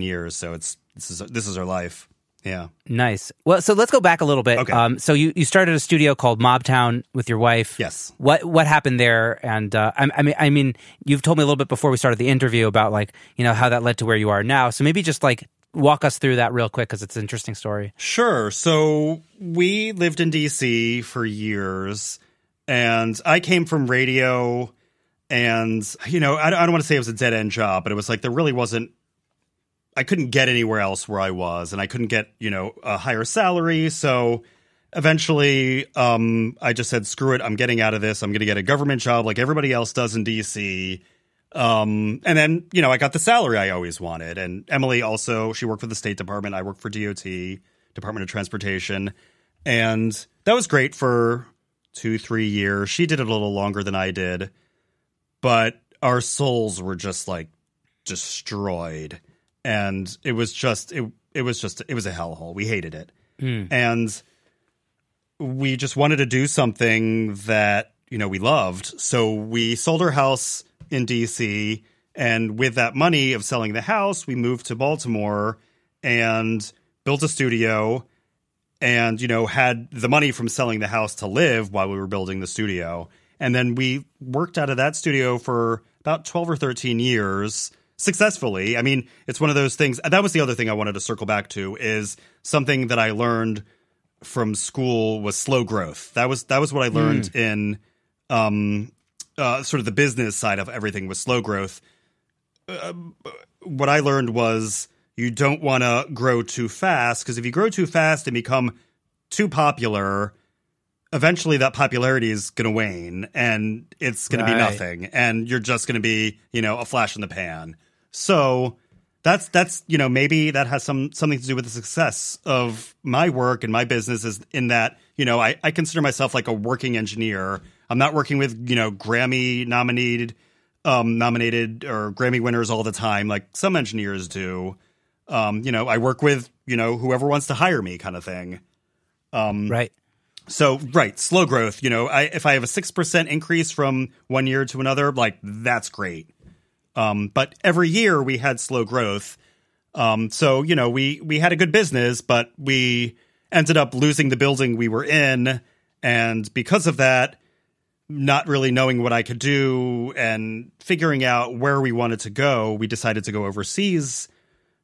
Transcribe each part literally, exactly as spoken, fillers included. years, so it's this is this is her life. Yeah. Nice. Well, so let's go back a little bit. Okay. Um, so you, you started a studio called Mobtown with your wife. Yes. What what happened there? And uh, I, I mean, I mean, you've told me a little bit before we started the interview about like you know how that led to where you are now. So maybe just like walk us through that real quick because it's an interesting story. Sure. So we lived in D C for years, and I came from radio, and you know I, I don't want to say it was a dead end job, but it was like there really wasn't. I couldn't get anywhere else where I was, and I couldn't get, you know, a higher salary. So eventually um, I just said, screw it. I'm getting out of this. I'm going to get a government job like everybody else does in D C. Um, and then, you know, I got the salary I always wanted. And Emily also, she worked for the State Department. I worked for D O T, Department of Transportation. And that was great for two, three years. She did it a little longer than I did. But our souls were just like destroyed. And it was just it, it was just it was a hellhole. We hated it. Mm. And we just wanted to do something that, you know, we loved. So we sold our house in D C. And with that money of selling the house, we moved to Baltimore and built a studio and, you know, had the money from selling the house to live while we were building the studio. And then we worked out of that studio for about twelve or thirteen years. Successfully. I mean, it's one of those things. That was the other thing I wanted to circle back to is something that I learned from school was slow growth. That was that was what I learned mm. in um, uh, sort of the business side of everything was slow growth. Uh, what I learned was you don't want to grow too fast because if you grow too fast and become too popular, eventually that popularity is going to wane and it's going right. to be nothing. And you're just going to be, you know, a flash in the pan. So that's that's, you know, maybe that has some something to do with the success of my work and my business is in that, you know, I, I consider myself like a working engineer. I'm not working with, you know, Grammy nominated, um, nominated or Grammy winners all the time like some engineers do. Um, you know, I work with, you know, whoever wants to hire me kind of thing. Um, right. So, right, slow growth. You know, I, if I have a six percent increase from one year to another, like that's great. Um, but every year we had slow growth. Um, so, you know, we, we had a good business, but we ended up losing the building we were in. And because of that, not really knowing what I could do and figuring out where we wanted to go, we decided to go overseas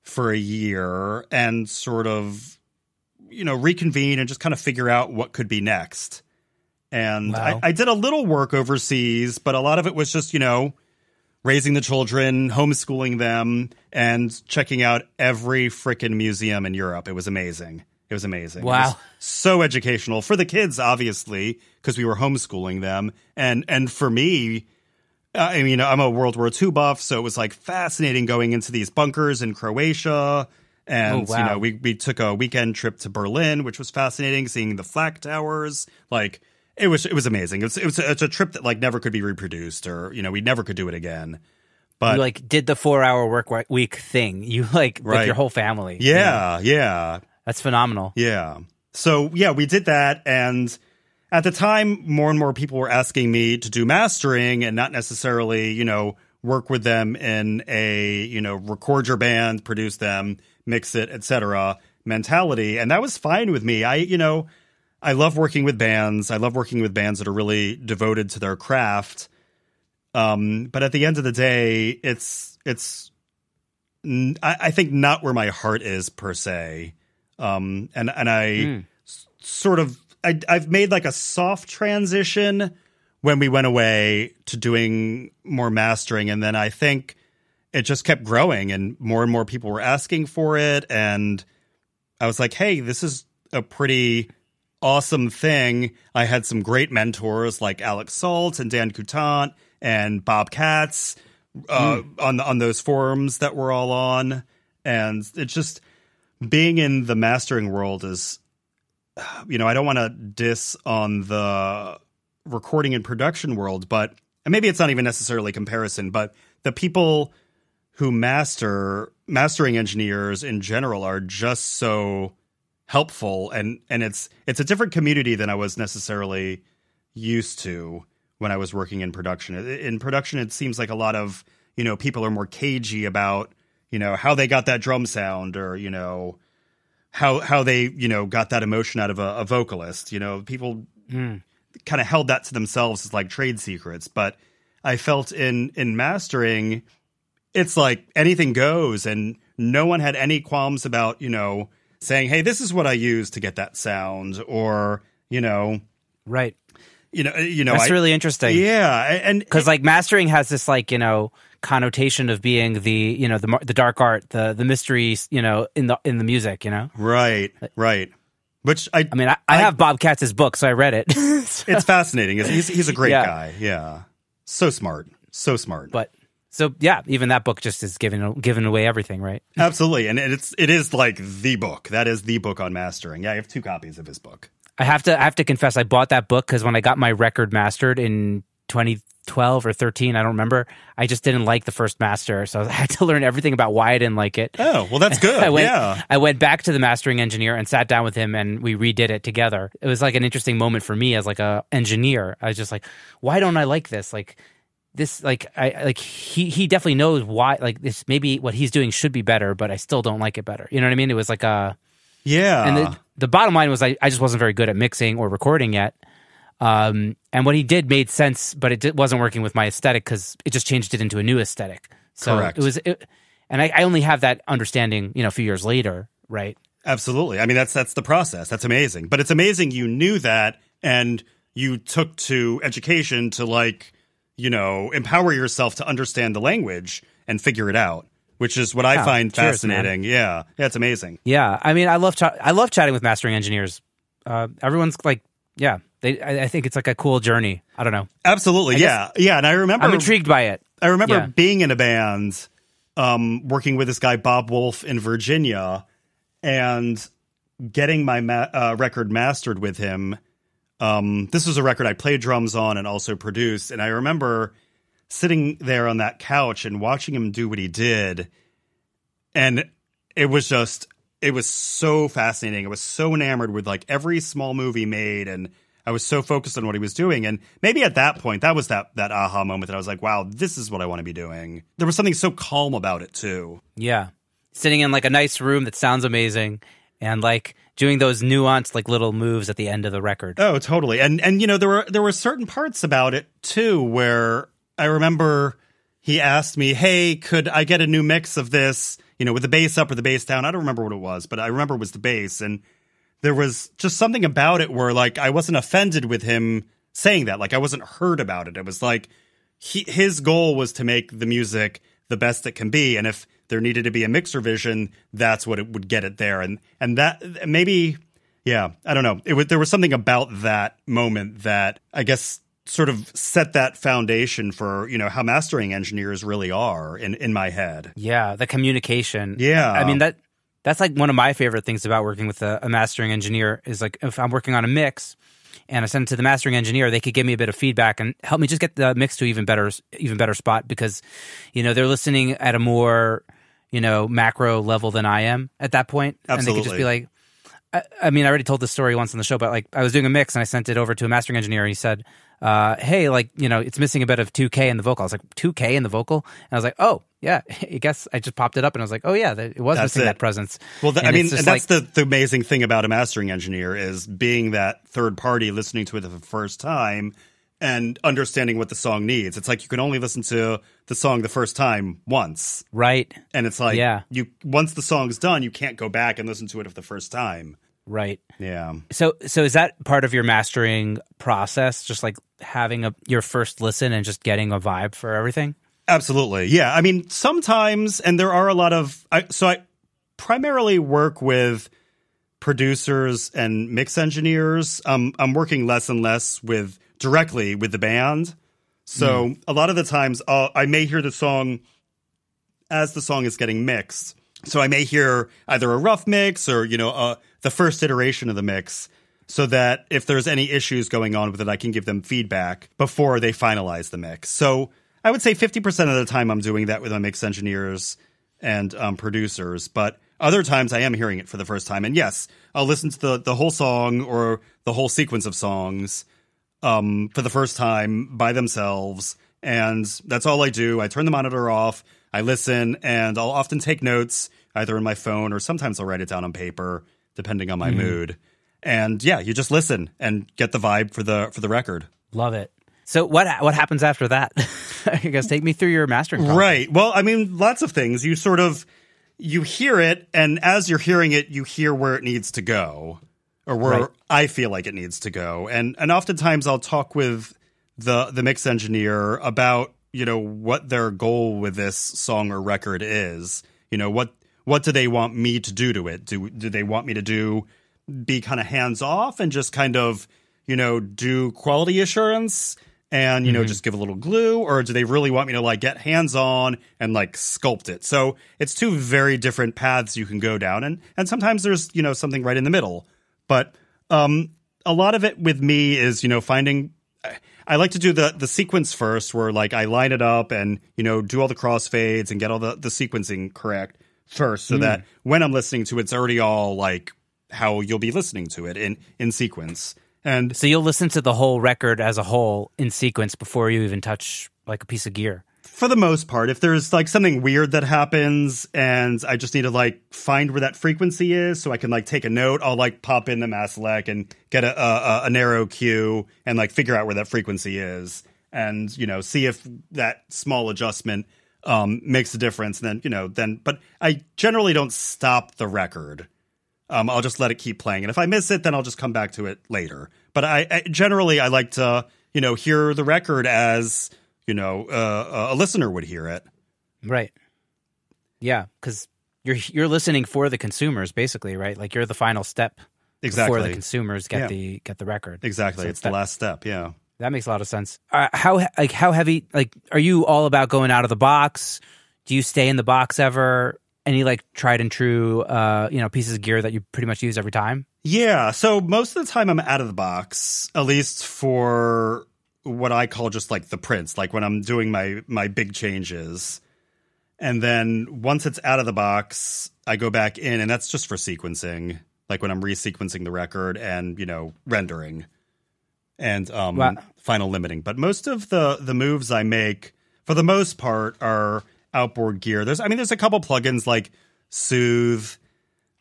for a year and sort of, you know, reconvene and just kind of figure out what could be next. And wow. I, I did a little work overseas, but a lot of it was just, you know, raising the children, homeschooling them, and checking out every frickin' museum in Europe. It was amazing. It was amazing. Wow. It was so educational for the kids, obviously, because we were homeschooling them. And and for me, I mean, I'm a World War Two buff, so it was like fascinating going into these bunkers in Croatia. And, oh, wow. you know, we, we took a weekend trip to Berlin, which was fascinating, seeing the Flak Towers. Like, it was it was amazing. It was, it was a, it's a trip that, like, never could be reproduced or, you know, we never could do it again. But you, like, did the four-hour work week thing. You, like, right. with your whole family. Yeah, you know? yeah. That's phenomenal. Yeah. So, yeah, we did that. And at the time, more and more people were asking me to do mastering and not necessarily, you know, work with them in a, you know, record your band, produce them, mix it, et cetera mentality. And that was fine with me. I, you know, I love working with bands. I love working with bands that are really devoted to their craft. Um, but at the end of the day, it's, it's, I, I think not where my heart is per se. Um, and, and I mm. sort of, I, I've made like a soft transition when we went away to doing more mastering. And then I think it just kept growing and more and more people were asking for it. And I was like, hey, this is a pretty awesome thing. I had some great mentors like Alex Saltz and Dan Coutant and Bob Katz uh, mm. on, on those forums that we're all on. And it's just being in the mastering world is, you know, I don't want to diss on the recording and production world, but and maybe it's not even necessarily comparison, but the people who master mastering engineers in general are just so helpful. And, and it's, it's a different community than I was necessarily used to when I was working in production. In production, it seems like a lot of, you know, people are more cagey about, you you know, how they got that drum sound, or, you know, how how they, you know, got that emotion out of a, a vocalist. You know, people mm. kind of held that to themselves as like trade secrets. But I felt in in mastering, it's like anything goes, and no one had any qualms about, you know, saying, hey, this is what I used to get that sound, or, you know, right. You know, you know, that's I, really interesting. Yeah. And because like mastering has this like, you know, connotation of being the, you know, the the dark art, the the mysteries, you know, in the in the music, you know. Right. Right. Which I I mean, I, I, I have Bob Katz's book, so I read it. So. It's fascinating. He's, he's a great yeah. guy. Yeah. So smart. So smart. But so, yeah, even that book just is giving giving away everything, right? Absolutely. And it's it is like the book. That is the book on mastering. Yeah, I have two copies of his book. I have to I have to confess, I bought that book because when I got my record mastered in twenty twelve or thirteen, I don't remember, I just didn't like the first master. So I had to learn everything about why I didn't like it. Oh, well, that's good. I went, yeah. I went back to the mastering engineer and sat down with him and we redid it together. It was like an interesting moment for me as like a engineer. I was just like, why don't I like this? Like this, like I like he he definitely knows why. Like this, maybe what he's doing should be better, but I still don't like it better. You know what I mean? It was like a yeah. And the, the bottom line was I, I just wasn't very good at mixing or recording yet. Um, and what he did made sense, but it did, wasn't working with my aesthetic because it just changed it into a new aesthetic. So Correct. It was, it, and I, I only have that understanding, you know, a few years later, right? Absolutely. I mean, that's that's the process. That's amazing. But it's amazing you knew that and you took to education to like, you know, empower yourself to understand the language and figure it out. Which is what I yeah, find cheers, fascinating. Man. Yeah, yeah, it's amazing. Yeah, I mean, I love I love chatting with mastering engineers. Uh, everyone's like, yeah, they. I, I think it's like a cool journey. I don't know. Absolutely, I yeah, guess, yeah. And I remember, I'm intrigued by it. I remember yeah. being in a band, um, working with this guy Bob Wolf in Virginia, and getting my ma uh, record mastered with him. Um, this was a record I played drums on and also produced, and I remember sitting there on that couch and watching him do what he did. And it was just, it was so fascinating. I was so enamored with like every small move he made. And I was so focused on what he was doing. And maybe at that point, that was that, that aha moment that I was like, wow, this is what I want to be doing. There was something so calm about it too. Yeah. Sitting in like a nice room that sounds amazing. And like doing those nuanced, like little moves at the end of the record. Oh, totally. And, and you know, there were, there were certain parts about it too, where I remember he asked me, hey, could I get a new mix of this, you know, with the bass up or the bass down? I don't remember what it was, but I remember it was the bass. And there was just something about it where, like, I wasn't offended with him saying that. Like, I wasn't hurt about it. It was like he, his goal was to make the music the best it can be. And if there needed to be a mix revision, that's what it would get it there. And and that maybe, yeah, I don't know. It was, there was something about that moment that I guess sort of set that foundation for, you know, how mastering engineers really are in, in my head. Yeah, the communication. Yeah. I mean, that that's like one of my favorite things about working with a, a mastering engineer is like if I'm working on a mix and I send it to the mastering engineer, they could give me a bit of feedback and help me just get the mix to even better, even better spot because, you know, they're listening at a more, you know, macro level than I am at that point. Absolutely. And they could just be like, I mean, I already told this story once on the show, but like I was doing a mix and I sent it over to a mastering engineer and he said, uh, hey, like, you know, it's missing a bit of two K in the vocal. I was like, two K in the vocal? And I was like, oh, yeah, I guess I just popped it up and I was like, oh, yeah, it was that's missing it. That presence. Well, th and I mean, and that's like, the, the amazing thing about a mastering engineer is being that third party listening to it for the first time and understanding what the song needs. It's like you can only listen to the song the first time once. Right. And it's like yeah. you once the song's done, you can't go back and listen to it for the first time. Right. Yeah. So so is that part of your mastering process, just like having a your first listen and just getting a vibe for everything? Absolutely. Yeah. I mean, sometimes, and there are a lot of I, so I primarily work with producers and mix engineers. Um, I'm working less and less with directly with the band. So mm. a lot of the times I'll, I may hear the song as the song is getting mixed. So I may hear either a rough mix or, you know, uh, the first iteration of the mix so that if there's any issues going on with it, I can give them feedback before they finalize the mix. So I would say fifty percent of the time I'm doing that with my mix engineers and um, producers, but other times I am hearing it for the first time. And yes, I'll listen to the, the whole song or the whole sequence of songs um, for the first time by themselves. And that's all I do. I turn the monitor off. I listen, and I'll often take notes either in my phone or sometimes I'll write it down on paper, depending on my mm-hmm. mood. And yeah, you just listen and get the vibe for the for the record. Love it. So what what happens after that? You guys take me through your mastering process. Right. Well, I mean, lots of things. You sort of you hear it, and as you're hearing it, you hear where it needs to go, or where right. I feel like it needs to go. And and oftentimes I'll talk with the the mix engineer about, you know, what their goal with this song or record is. You know, what what do they want me to do to it? Do do they want me to do be kind of hands off and just kind of, you know, do quality assurance? And, you know, mm-hmm. just give a little glue, or do they really want me to like get hands on and like sculpt it? So it's two very different paths you can go down. And, and sometimes there's, you know, something right in the middle. But um, a lot of it with me is, you know, finding I like to do the, the sequence first, where like I line it up and, you know, do all the crossfades and get all the, the sequencing correct first. So mm. that when I'm listening to it, it's already all like how you'll be listening to it in, in sequence. And so you'll listen to the whole record as a whole in sequence before you even touch like a piece of gear. For the most part, if there's like something weird that happens and I just need to like find where that frequency is so I can like take a note, I'll like pop in the MaSelec and get a, a, a narrow cue and like figure out where that frequency is and, you know, see if that small adjustment um, makes a difference. And then, you know, then but I generally don't stop the record. Um, I'll just let it keep playing. And if I miss it, then I'll just come back to it later. But I, I generally, I like to, you know, hear the record as, you know, uh, a listener would hear it. Right. Yeah, because you're you're listening for the consumers, basically, right? Like you're the final step exactly. before the consumers get yeah. the get the record. Exactly. So it's that, the last step. Yeah. That makes a lot of sense. Uh, how like how heavy, like, are you all about going out of the box? Do you stay in the box ever? Any like tried and true, uh, you know, pieces of gear that you pretty much use every time? Yeah. So most of the time I'm out of the box, at least for what I call just like the prints, like when I'm doing my my big changes. And then once it's out of the box, I go back in, and that's just for sequencing, like when I'm resequencing the record and, you know, rendering and um, wow. final limiting. But most of the the moves I make, for the most part, are outboard gear. There's, I mean, there's a couple plugins like Soothe,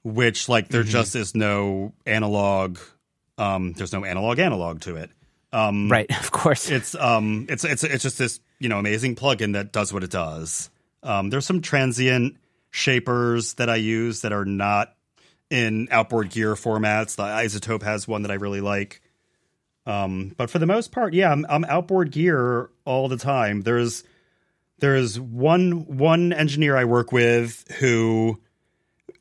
which like there mm-hmm. just is no analog. Um, there's no analog analog to it. Um, right, of course. It's um, it's it's it's just this, you know, amazing plugin that does what it does. Um, there's some transient shapers that I use that are not in outboard gear formats. The iZotope has one that I really like. Um, but for the most part, yeah, I'm, I'm outboard gear all the time. There's There is one one engineer I work with who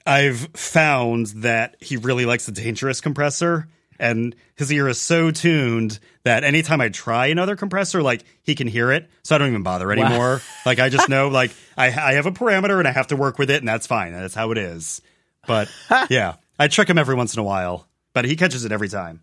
I've found that he really likes the Dangerous compressor, and his ear is so tuned that anytime I try another compressor, like he can hear it. So I don't even bother anymore. Wow. Like I just know, like I, I have a parameter and I have to work with it, and that's fine. That's how it is. But yeah, I trick him every once in a while, but he catches it every time.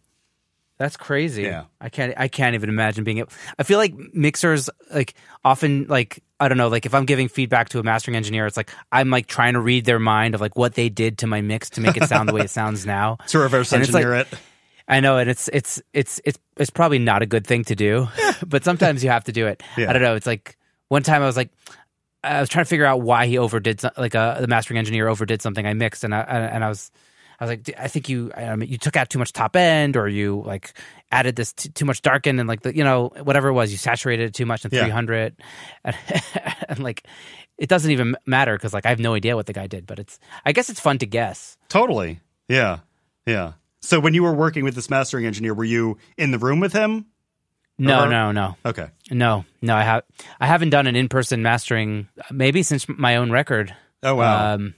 That's crazy. Yeah. I can't I can't even imagine being able, I feel like mixers like often like I don't know, like if I'm giving feedback to a mastering engineer, it's like I'm like trying to read their mind of like what they did to my mix to make it sound the way it sounds now. To reverse and engineer like, it. I know, and it's it's it's it's it's probably not a good thing to do, but sometimes you have to do it. Yeah. I don't know, it's like one time I was like I was trying to figure out why he overdid like uh, the mastering engineer overdid something I mixed, and I and I was I was like, I think you um, you took out too much top end, or you like added this t- too much darken, and like the, you know, whatever it was, you saturated it too much in yeah. three hundred, and, and like it doesn't even matter because like I have no idea what the guy did, but it's I guess it's fun to guess. Totally, yeah, yeah. So when you were working with this mastering engineer, were you in the room with him? No, no, no. Okay, no, no. I have I haven't done an in person mastering maybe since my own record. Oh wow. Um,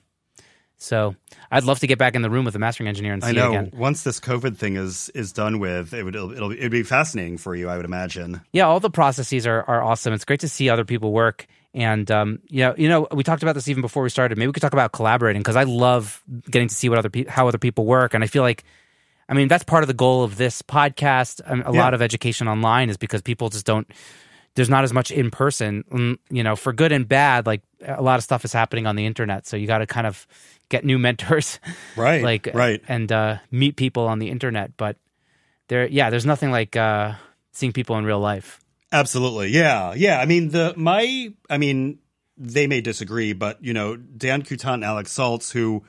So I'd love to get back in the room with the mastering engineer and see I know. It again. Once this COVID thing is is done with, it would it'll, it'll it'd be fascinating for you, I would imagine. Yeah, all the processes are are awesome. It's great to see other people work, and um, you know, you know, we talked about this even before we started. Maybe we could talk about collaborating, because I love getting to see what other pe- how other people work, and I feel like, I mean, that's part of the goal of this podcast. I mean, a yeah. lot of education online is because people just don't. There's not as much in person, you know, for good and bad. Like a lot of stuff is happening on the internet, so you got to kind of get new mentors, right? Like, right, and uh, meet people on the internet. But there, yeah, there's nothing like uh, seeing people in real life. Absolutely, yeah, yeah. I mean, the my, I mean, they may disagree, but, you know, Dan Coutant and Alex Saltz, who